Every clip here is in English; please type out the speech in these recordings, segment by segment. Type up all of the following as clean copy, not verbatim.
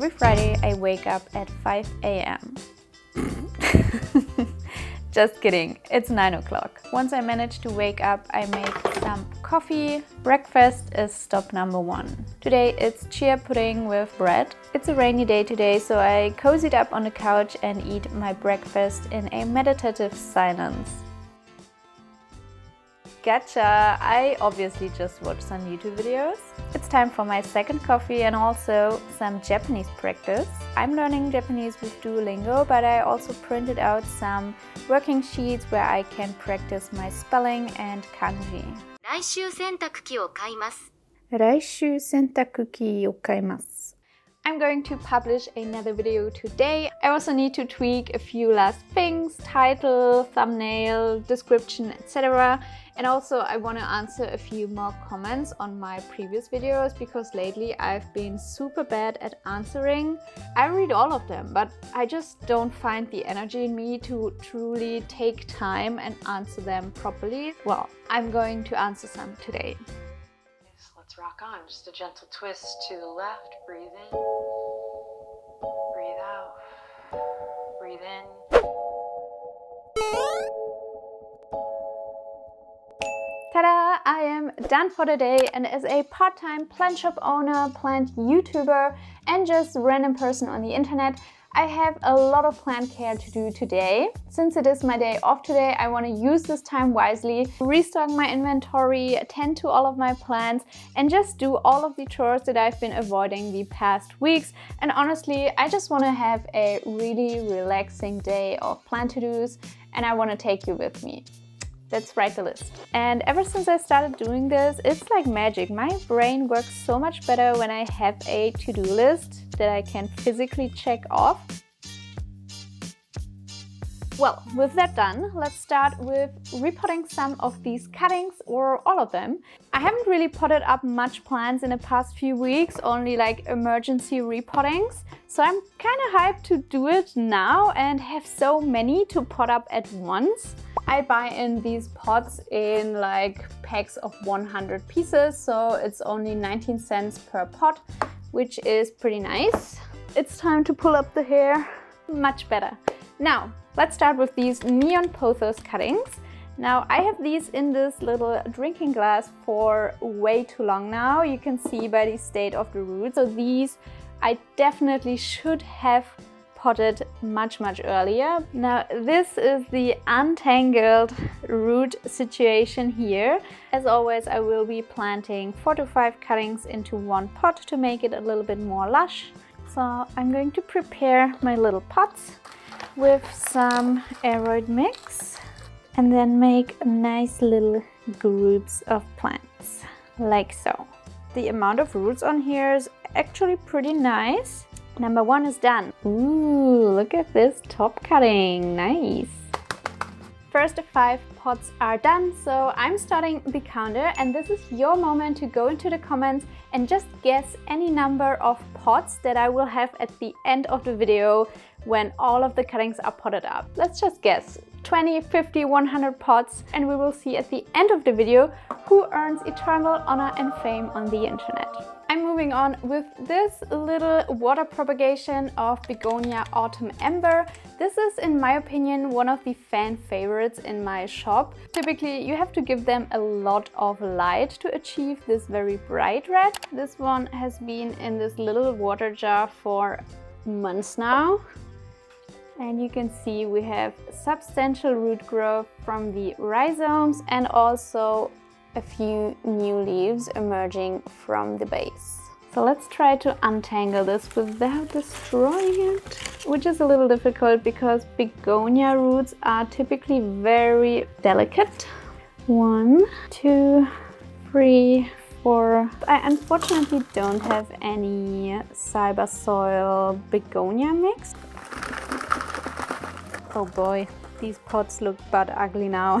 Every Friday I wake up at 5 AM. Just kidding, it's 9 o'clock. Once I manage to wake up, I make some coffee. Breakfast is stop number one. Today it's chia pudding with bread. It's a rainy day today, so I cozied up on the couch and eat my breakfast in a meditative silence. Gotcha! I obviously just watched some YouTube videos. It's time for my second coffee and also some Japanese practice. I'm learning Japanese with Duolingo, but I also printed out some working sheets where I can practice my spelling and kanji. 来週洗濯機を買います。来週洗濯機を買います。I'm going to publish another video today. I also need to tweak a few last things, title, thumbnail, description, etc. And also I want to answer a few more comments on my previous videos because lately I've been super bad at answering. I read all of them, but I just don't find the energy in me to truly take time and answer them properly. Well, I'm going to answer some today. Let's rock on. Just a gentle twist to the left. Breathe in. Breathe out. Breathe in. Ta-da! I am done for the day, and as a part-time plant shop owner, plant YouTuber, and just random person on the internet, I have a lot of plant care to do today. Since it is my day off today, I want to use this time wisely, restock my inventory, attend to all of my plants, and just do all of the chores that I've been avoiding the past weeks. And honestly, I just want to have a really relaxing day of plant to-dos, and I want to take you with me. Let's write the list. And ever since I started doing this, it's like magic. My brain works so much better when I have a to-do list that I can physically check off. Well, with that done, let's start with repotting some of these cuttings, or all of them. I haven't really potted up much plants in the past few weeks, only like emergency repottings. So I'm kind of hyped to do it now and have so many to pot up at once. I buy in these pots in like packs of 100 pieces, so it's only 19 cents per pot, which is pretty nice. It's time to pull up the hair. Much better. Now, let's start with these neon pothos cuttings. Now, I have these in this little drinking glass for way too long now. You can see by the state of the roots. So these I definitely should have potted much earlier. Now this is the untangled root situation here. As always, I will be planting 4 to 5 cuttings into one pot to make it a little bit more lush. So I'm going to prepare my little pots with some aeroid mix and then make nice little groups of plants, like so. The amount of roots on here is actually pretty nice. Number one is done. Ooh, look at this top cutting, nice. First 5 pots are done, so I'm starting the counter, and this is your moment to go into the comments and just guess any number of pots that I will have at the end of the video when all of the cuttings are potted up. Let's just guess 20, 50, 100 pots, and we will see at the end of the video who earns eternal honor and fame on the internet. I'm moving on with this little water propagation of Begonia Autumn Ember. This is, in my opinion, one of the fan favorites in my shop. Typically, you have to give them a lot of light to achieve this very bright red. This one has been in this little water jar for months now. And you can see we have substantial root growth from the rhizomes and also a few new leaves emerging from the base. So let's try to untangle this without destroying it, which is a little difficult because begonia roots are typically very delicate. 1, 2, 3, 4. I unfortunately don't have any cyber soil begonia mix. Oh boy, these pots look but ugly now.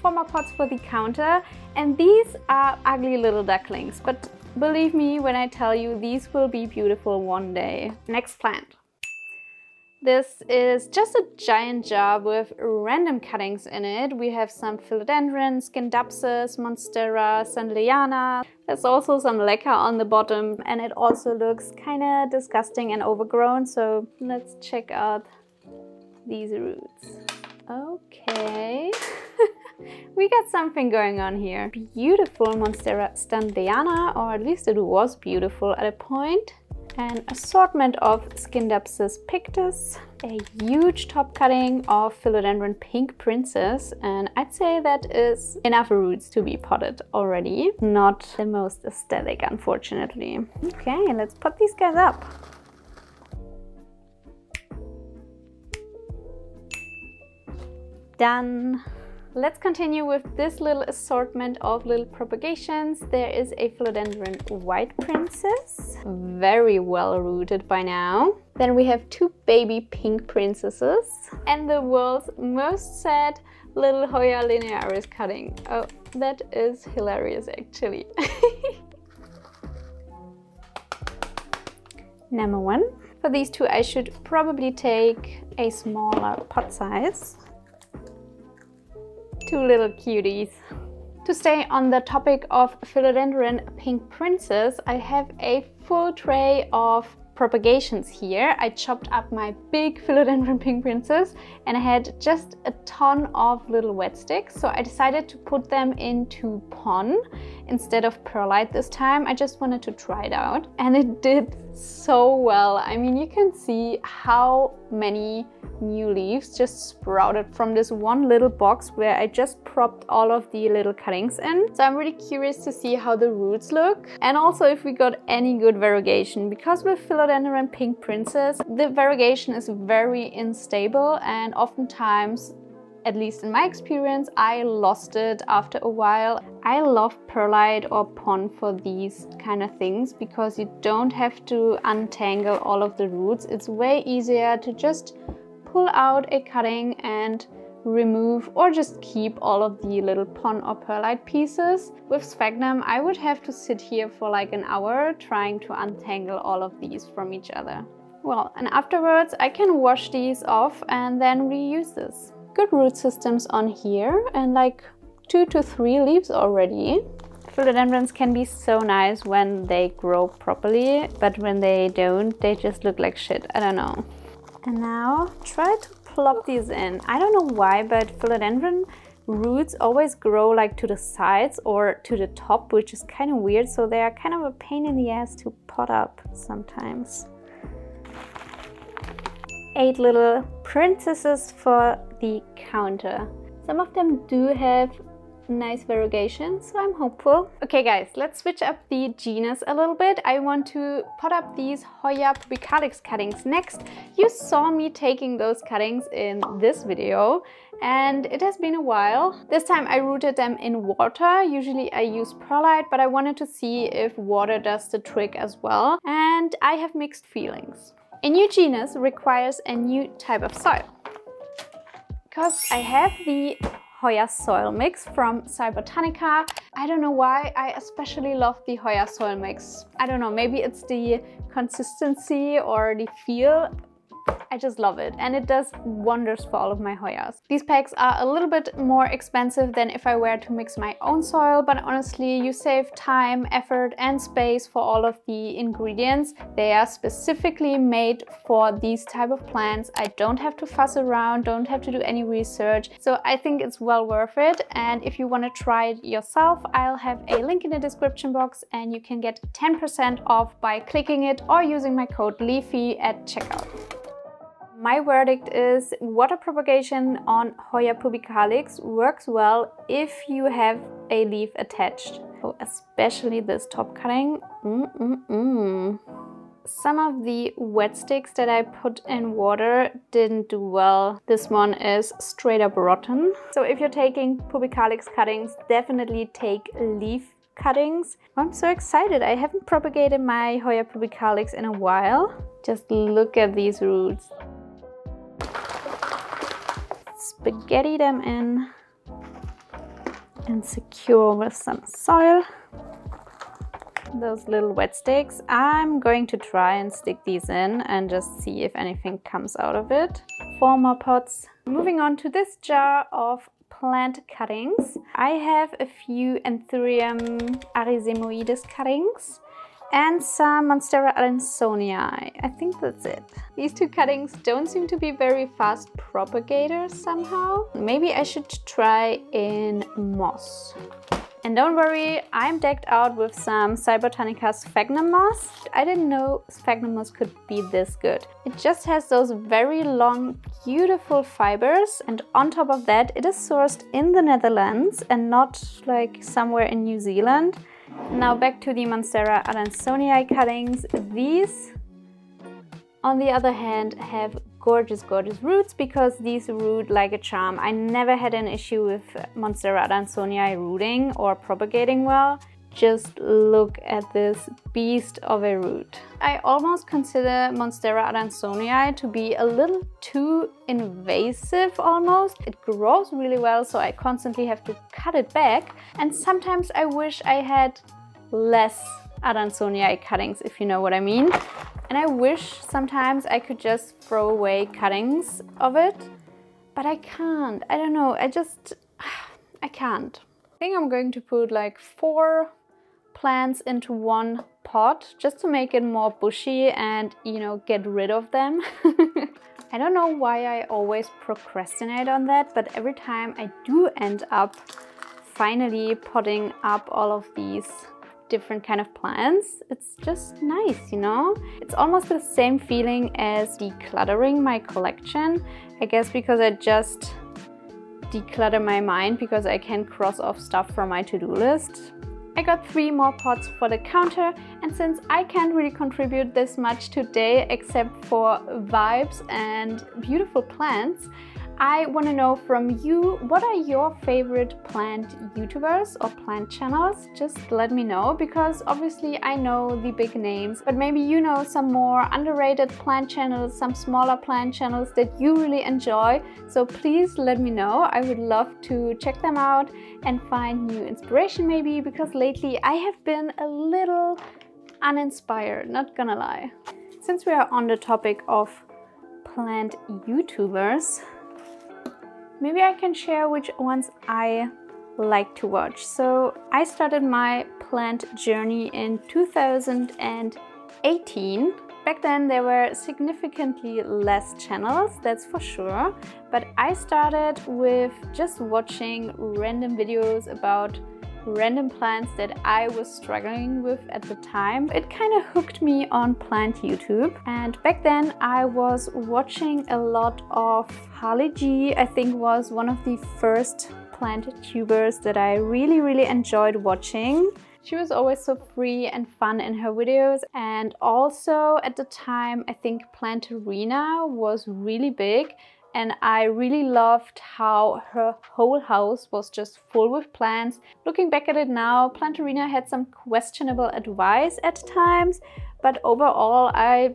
4 more pots for the counter, and these are ugly little ducklings, but believe me when I tell you these will be beautiful one day. Next plant. This is just a giant jar with random cuttings in it. We have some philodendron, Skindapsis, Monstera, Sandeliana. There's also some leca on the bottom, and it also looks kind of disgusting and overgrown. So let's check out these roots. Okay. We got something going on here. Beautiful Monstera Standliana, or at least it was beautiful at a point. An assortment of Skindapsis pictus, a huge top cutting of Philodendron Pink Princess, and I'd say that is enough roots to be potted already. Not the most aesthetic, unfortunately. Okay, let's pot these guys up. Done. Let's continue with this little assortment of little propagations. There is a Philodendron White Princess, very well rooted by now. Then we have two baby pink princesses and the world's most sad little Hoya linearis cutting. Oh, that is hilarious actually. Number one. For these two, I should probably take a smaller pot size. Two little cuties. To stay on the topic of Philodendron Pink Princess, I have a full tray of propagations here. I chopped up my big Philodendron Pink Princess and I had just a ton of little wet sticks, so I decided to put them into pon instead of perlite this time. I just wanted to try it out and it did so well. I mean, you can see how many new leaves just sprouted from this one little box where I just propped all of the little cuttings in. So I'm really curious to see how the roots look and also if we got any good variegation, because with Philodendron Pink Princess the variegation is very unstable and oftentimes, at least in my experience, I lost it after a while. I love perlite or pon for these kind of things because you don't have to untangle all of the roots. It's way easier to just pull out a cutting and remove or just keep all of the little pon or perlite pieces. With sphagnum, I would have to sit here for like an hour trying to untangle all of these from each other. Well, and afterwards I can wash these off and then reuse this. Good root systems on here and like 2 to 3 leaves already. Philodendrons can be so nice when they grow properly, but when they don't, they just look like shit. I don't know. And now try to plop these in. I don't know why, but philodendron roots always grow like to the sides or to the top, which is kind of weird. So they are kind of a pain in the ass to pot up sometimes. 8 little princesses for the counter. Some of them do have nice variegation, so I'm hopeful. Okay guys, let's switch up the genus a little bit. I want to pot up these Hoya pubicalyx cuttings next. You saw me taking those cuttings in this video and it has been a while. This time I rooted them in water. Usually I use perlite, but I wanted to see if water does the trick as well, and I have mixed feelings. A new genus requires a new type of soil. Because I have the Hoya soil mix from Cybotanica. I don't know why, I especially love the Hoya soil mix. I don't know, maybe it's the consistency or the feel. I just love it and it does wonders for all of my Hoyas. These packs are a little bit more expensive than if I were to mix my own soil, but honestly you save time, effort and space for all of the ingredients. They are specifically made for these type of plants. I don't have to fuss around, don't have to do any research, so I think it's well worth it. And if you want to try it yourself, I'll have a link in the description box and you can get 10% off by clicking it or using my code LEAFY at checkout. My verdict is water propagation on Hoya pubicalyx works well if you have a leaf attached. Oh, especially this top cutting. Some of the wet sticks that I put in water didn't do well. This one is straight up rotten. So if you're taking pubicalyx cuttings, definitely take leaf cuttings. I'm so excited. I haven't propagated my Hoya pubicalyx in a while. Just look at these roots. Spaghetti them in and secure with some soil. those little wet sticks. I'm going to try and stick these in and just see if anything comes out of it. 4 more pots. Moving on to this jar of plant cuttings. I have a few Anthurium arisemoides cuttings and some Monstera adansonii. I think that's it. These 2 cuttings don't seem to be very fast propagators somehow. Maybe I should try in moss. And don't worry, I'm decked out with some Cybotanica sphagnum moss. I didn't know sphagnum moss could be this good. It just has those very long, beautiful fibers, and on top of that it is sourced in the Netherlands and not like somewhere in New Zealand. Now back to the Monstera adansonii cuttings. These, on the other hand, have gorgeous, gorgeous roots because these root like a charm. I never had an issue with Monstera adansonii rooting or propagating well. Just look at this beast of a root. I almost consider Monstera adansonii to be a little too invasive almost. It grows really well, so I constantly have to cut it back. And sometimes I wish I had less adansonii cuttings, if you know what I mean. And I wish sometimes I could just throw away cuttings of it, but I can't. I don't know, I can't. I think I'm going to put like 4 plants into one pot just to make it more bushy and, you know, get rid of them. I don't know why I always procrastinate on that, but every time I do end up finally potting up all of these different kind of plants. It's just nice, you know? It's almost the same feeling as decluttering my collection. I guess because I just declutter my mind because I can cross off stuff from my to-do list. I got 3 more pots for the counter, and since I can't really contribute this much today except for vibes and beautiful plants, I want to know from you, what are your favorite plant YouTubers or plant channels? Just let me know, because obviously I know the big names, but maybe you know some more underrated plant channels, some smaller plant channels that you really enjoy. So please let me know. I would love to check them out and find new inspiration maybe, because lately I have been a little uninspired, not gonna lie. Since we are on the topic of plant YouTubers, maybe I can share which ones I like to watch. So I started my plant journey in 2018. Back then there were significantly less channels, that's for sure. But I started with just watching random videos about random plants that I was struggling with at the time. It kind of hooked me on plant YouTube, and back then I was watching a lot of Harley G. I think was one of the first plant tubers that I really, really enjoyed watching. She was always so free and fun in her videos, and also at the time I think Plantarina was really big. And I really loved how her whole house was just full with plants. Looking back at it now, Plantarina had some questionable advice at times, but overall I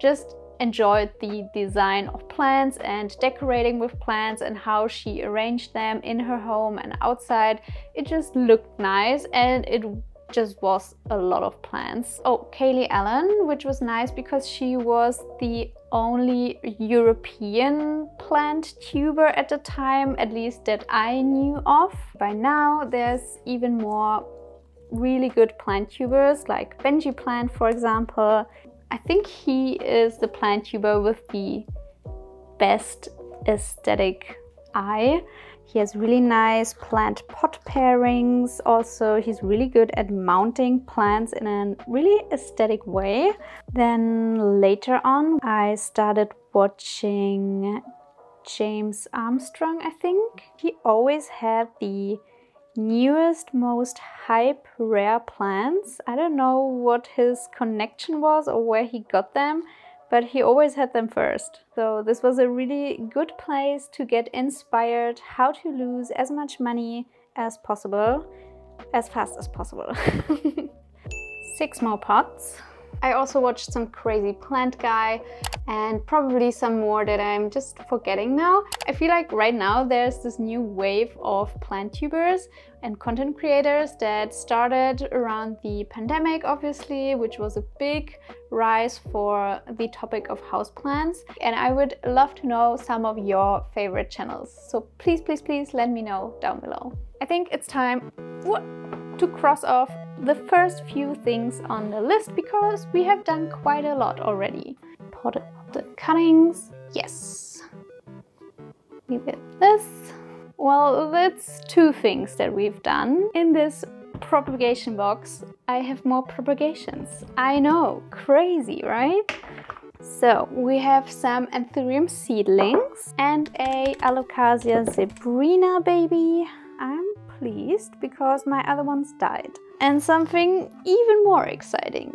just enjoyed the design of plants and decorating with plants and how she arranged them in her home and outside. It just looked nice, and it just was a lot of plants. Oh, Kaylee Allen, which was nice because she was the only European plant tuber at the time, at least that I knew of. By now there's even more really good plant tubers like Benji Plant, for example. I think he is the plant tuber with the best aesthetic eye. He has really nice plant pot pairings. Also, he's really good at mounting plants in a really aesthetic way. Then later on, I started watching James Armstrong, I think. He always had the newest, most hype, rare plants. I don't know what his connection was or where he got them, but he always had them first. So this was a really good place to get inspired how to lose as much money as possible, as fast as possible. 6 more pots. I also watched some crazy plant guy and probably some more that I'm just forgetting now. I feel like right now there's this new wave of plant tubers and content creators that started around the pandemic, obviously, which was a big rise for the topic of houseplants. And I would love to know some of your favorite channels. So please, please, please let me know down below. I think it's time to cross off the first few things on the list because we have done quite a lot already. Potted cuttings, yes. We did this. Well, that's two things that we've done. In this propagation box, I have more propagations. I know, crazy, right? So we have some anthurium seedlings and a Alocasia zebrina baby. I'm pleased because my other ones died. And something even more exciting.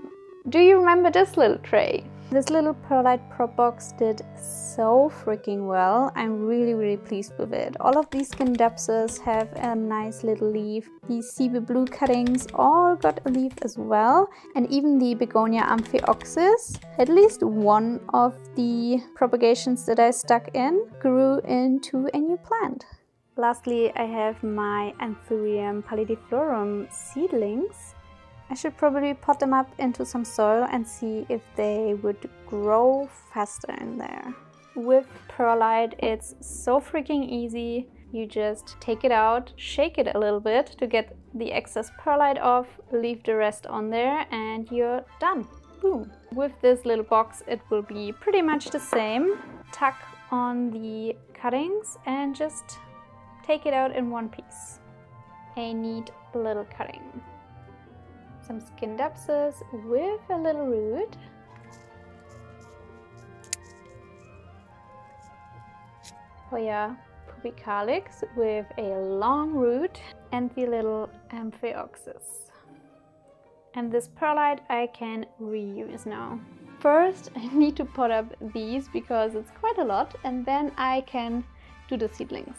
Do you remember this little tray? This little perlite prop box did so freaking well. I'm really, really pleased with it. All of these Scindapsus have a nice little leaf. These Cebu Blue cuttings all got a leaf as well. And even the Begonia amphioxus, at least one of the propagations that I stuck in, grew into a new plant. Lastly, I have my Anthurium pallidiflorum seedlings. I should probably pot them up into some soil and see if they would grow faster in there. With perlite, it's so freaking easy. You just take it out, shake it a little bit to get the excess perlite off, leave the rest on there, and you're done. Boom. With this little box, it will be pretty much the same. Tuck on the cuttings and just take it out in one piece. A neat little cutting. Some Scindapsus with a little root. Hoya pubicalix with a long root and the little amphioxus. And this perlite I can reuse now. First, I need to pot up these because it's quite a lot, and then I can do the seedlings.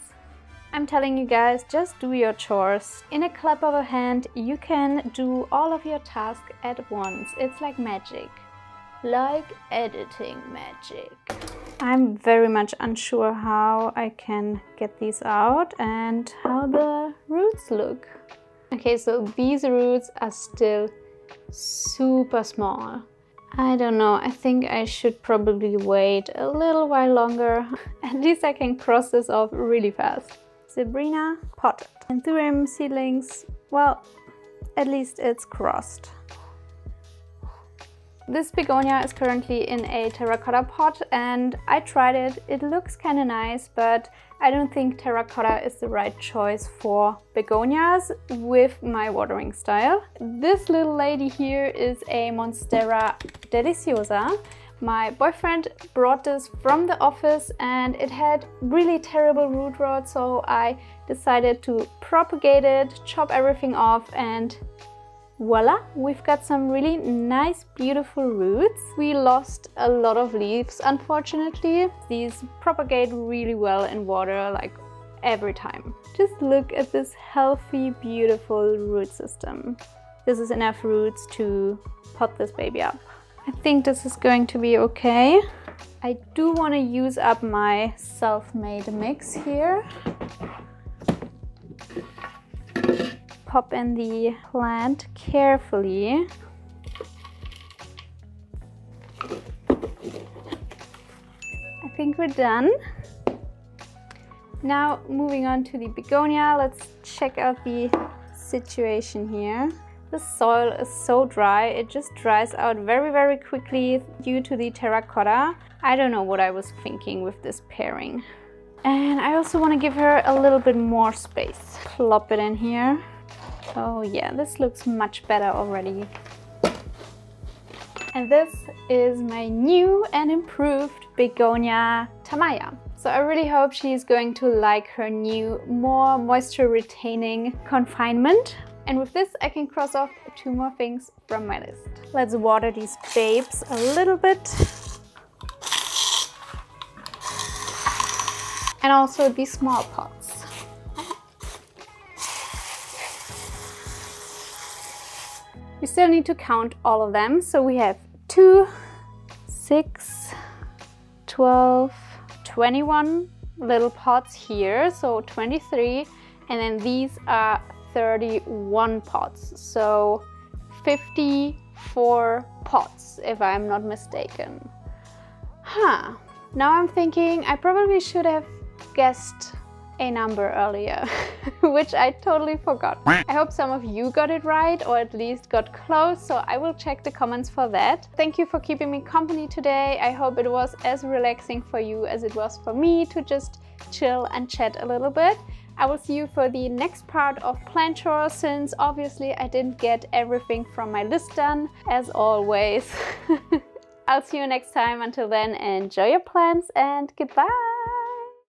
I'm telling you guys, just do your chores. In a clap of a hand, you can do all of your tasks at once. It's like magic. Like editing magic. I'm very much unsure how I can get these out and how the roots look. Okay, so these roots are still super small. I don't know, I think I should probably wait a little while longer. At least I can cross this off really fast. Zebrina potted. Anthurium seedlings, well, at least it's crossed. This begonia is currently in a terracotta pot and I tried it. It looks kind of nice, but I don't think terracotta is the right choice for begonias with my watering style. This little lady here is a Monstera deliciosa. My boyfriend brought this from the office and it had really terrible root rot, so I decided to propagate it, chop everything off, and voila, we've got some really nice, beautiful roots. We lost a lot of leaves, unfortunately. These propagate really well in water, like every time. Just look at this healthy, beautiful root system. This is enough roots to pot this baby up. I think this is going to be okay. I do want to use up my self-made mix here. Pop in the plant carefully. I think we're done. Now moving on to the begonia, let's check out the situation here. The soil is so dry, it just dries out very, very quickly due to the terracotta. I don't know what I was thinking with this pairing. And I also want to give her a little bit more space. Plop it in here. Oh yeah, this looks much better already. And this is my new and improved begonia Tamaya. So I really hope she's going to like her new, more moisture retaining confinement. And with this, I can cross off two more things from my list. Let's water these babes a little bit. And also these small pots. We still need to count all of them. So we have 22, 6, 12, 21 little pots here, so 23, and then these are 31 pots, so 54 pots if I'm not mistaken. Huh, now I'm thinking I probably should have guessed a number earlier, which I totally forgot. I hope some of you got it right or at least got close, so I will check the comments for that. Thank you for keeping me company today. I hope it was as relaxing for you as it was for me to just chill and chat a little bit. I will see you for the next part of plant chores, since obviously I didn't get everything from my list done, as always. I'll see you next time. Until then, enjoy your plants and goodbye!